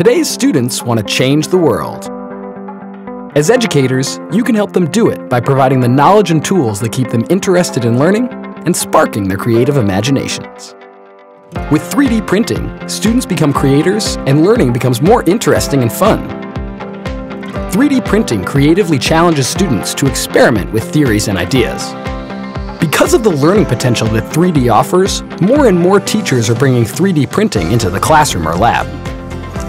Today's students want to change the world. As educators, you can help them do it by providing the knowledge and tools that keep them interested in learning and sparking their creative imaginations. With 3D printing, students become creators and learning becomes more interesting and fun. 3D printing creatively challenges students to experiment with theories and ideas. Because of the learning potential that 3D offers, more and more teachers are bringing 3D printing into the classroom or lab.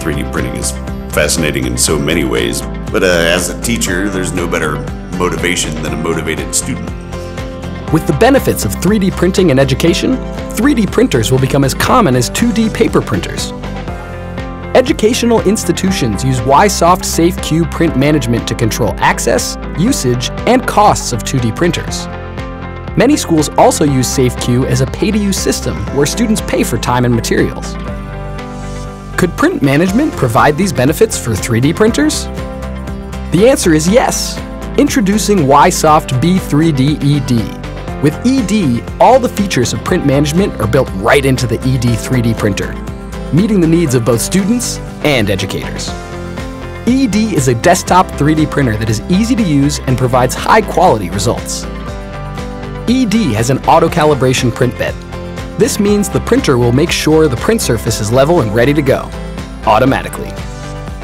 3D printing is fascinating in so many ways, but as a teacher, there's no better motivation than a motivated student. With the benefits of 3D printing in education, 3D printers will become as common as 2D paper printers. Educational institutions use YSoft SafeQ print management to control access, usage, and costs of 2D printers. Many schools also use SafeQ as a pay-to-use system where students pay for time and materials. Could print management provide these benefits for 3D printers? The answer is yes. Introducing YSoft be3D eDee. With eDee, all the features of print management are built right into the eDee 3D printer, meeting the needs of both students and educators. eDee is a desktop 3D printer that is easy to use and provides high-quality results. eDee has an auto-calibration print bed. This means the printer will make sure the print surface is level and ready to go, automatically.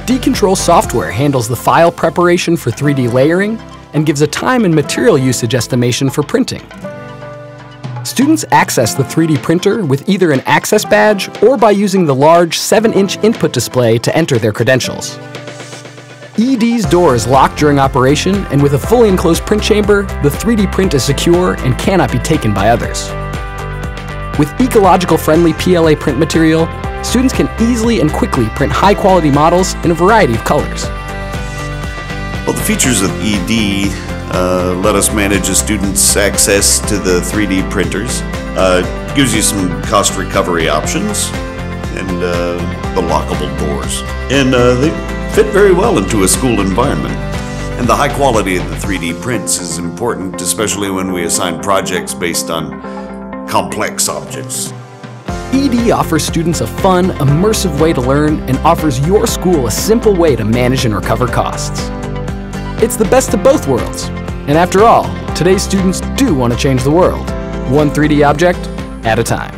D-Control software handles the file preparation for 3D layering and gives a time and material usage estimation for printing. Students access the 3D printer with either an access badge or by using the large 7-inch input display to enter their credentials. eDee's door is locked during operation, and with a fully enclosed print chamber, the 3D print is secure and cannot be taken by others. With ecological-friendly PLA print material, students can easily and quickly print high-quality models in a variety of colors. Well, the features of eDee let us manage a student's access to the 3D printers, gives you some cost recovery options, and the lockable doors. And they fit very well into a school environment. And the high quality of the 3D prints is important, especially when we assign projects based on complex objects. eDee offers students a fun, immersive way to learn and offers your school a simple way to manage and recover costs. It's the best of both worlds. And after all, today's students do want to change the world, one 3D object at a time.